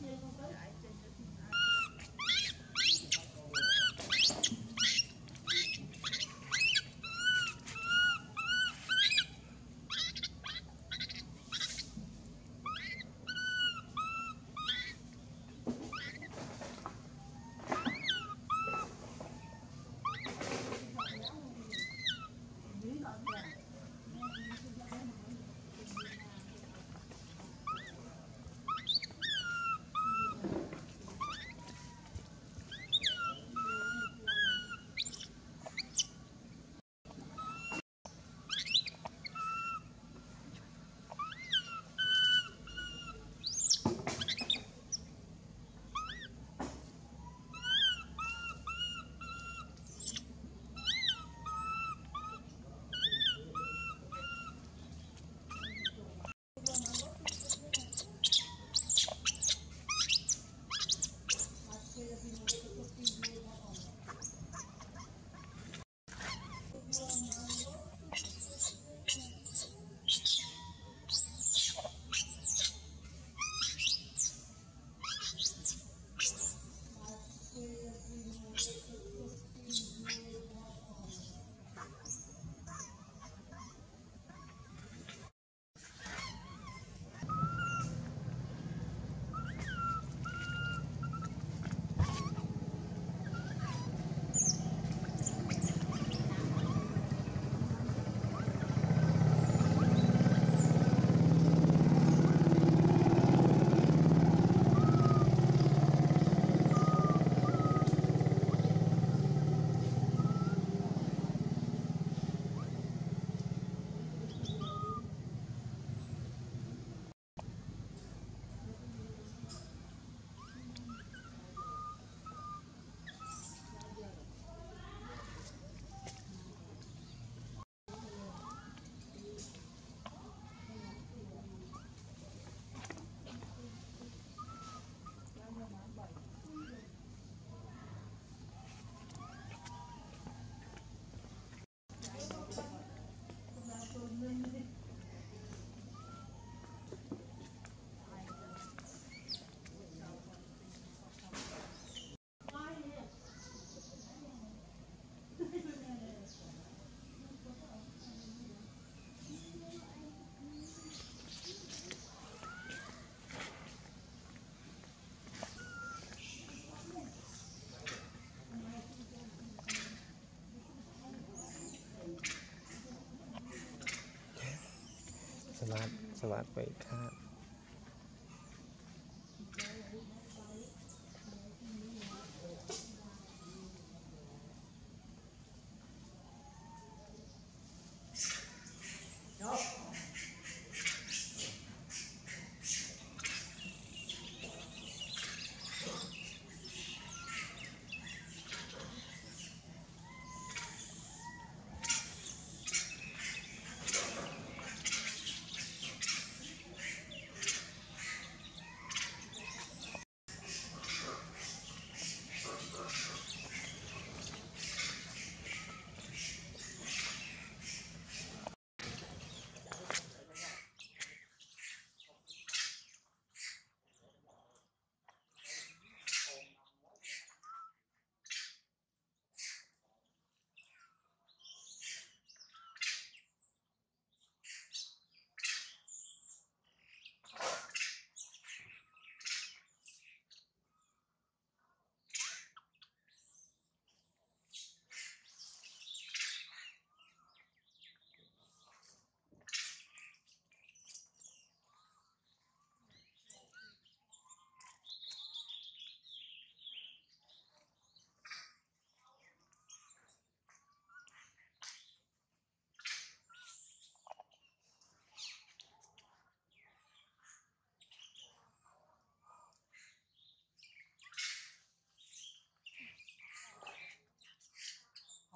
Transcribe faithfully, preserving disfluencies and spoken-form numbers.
สวัสดีสวัสดีครับ